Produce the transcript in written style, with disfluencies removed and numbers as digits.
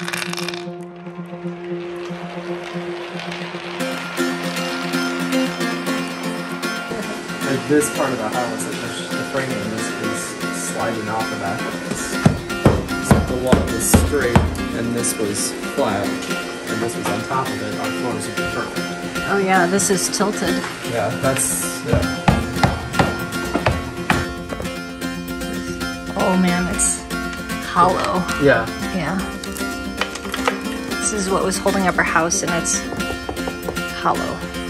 Like this part of the house, the framing is sliding off the back of this. So the wall was straight, and this was flat, and this was on top of it. Our floors would be perfect. Oh yeah, this is tilted. Yeah, that's, yeah. Oh man, it's hollow. Yeah. Yeah. This is what was holding up our house, and it's hollow.